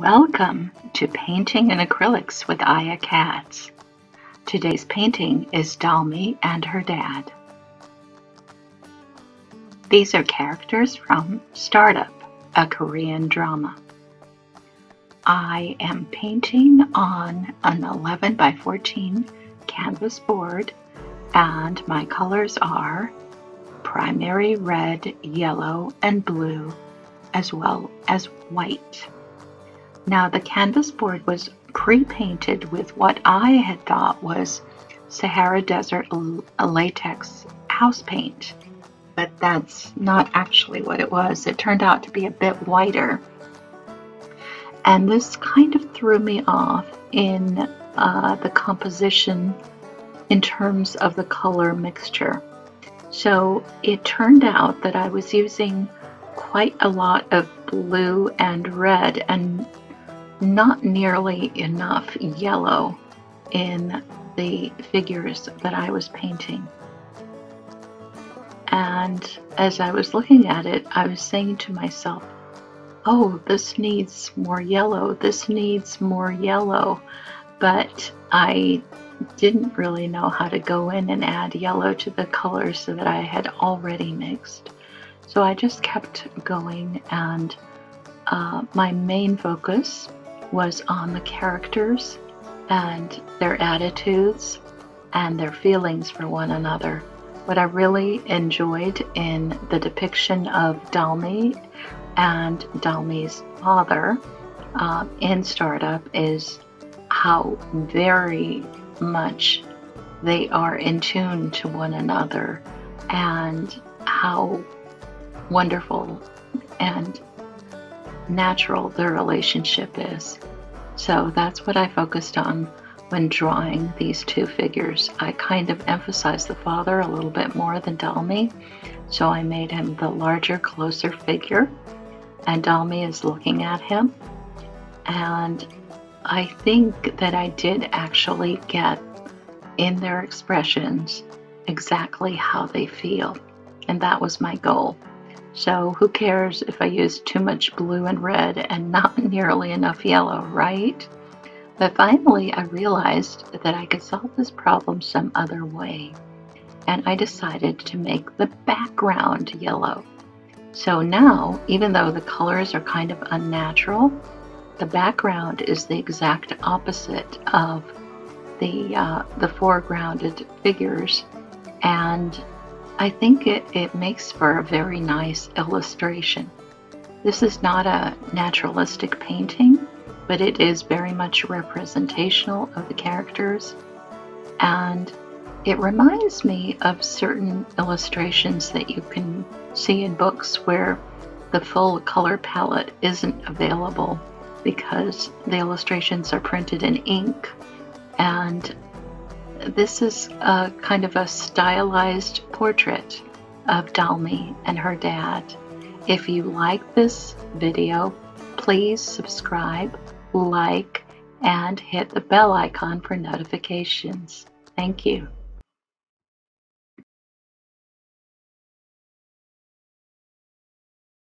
Welcome to Painting in Acrylics with Aya Katz. Today's painting is Dal-Mi and her dad. These are characters from Start-up, a Korean drama. I am painting on an 11 by 14 canvas board, and my colors are primary red, yellow, and blue, as well as white. Now, the canvas board was pre-painted with what I had thought was Sahara Desert latex house paint, but that's not actually what it was. It turned out to be a bit whiter, and this kind of threw me off in the composition in terms of the color mixture. So it turned out that I was using quite a lot of blue and red and not nearly enough yellow in the figures that I was painting. And as I was looking at it, I was saying to myself, oh, this needs more yellow, this needs more yellow. But I didn't really know how to go in and add yellow to the colors that I had already mixed. So I just kept going, and my main focus was on the characters and their attitudes and their feelings for one another. What I really enjoyed in the depiction of Dal-Mi and Dal-Mi's father in Start-up is how very much they are in tune to one another and how wonderful and natural their relationship is. So that's what I focused on when drawing these two figures. I kind of emphasized the father a little bit more than Dal-Mi, so I made him the larger, closer figure, and Dal-Mi is looking at him. And I think that I did actually get in their expressions exactly how they feel, and that was my goal. So who cares if I use too much blue and red and not nearly enough yellow, right? But finally, I realized that I could solve this problem some other way, and I decided to make the background yellow. So now, even though the colors are kind of unnatural, the background is the exact opposite of the foregrounded figures, and I think it makes for a very nice illustration. This is not a naturalistic painting, but it is very much representational of the characters, and it reminds me of certain illustrations that you can see in books where the full color palette isn't available because the illustrations are printed in ink. And this is a kind of a stylized portrait of Dal-Mi and her dad. If you like this video, please subscribe, like, and hit the bell icon for notifications. Thank you.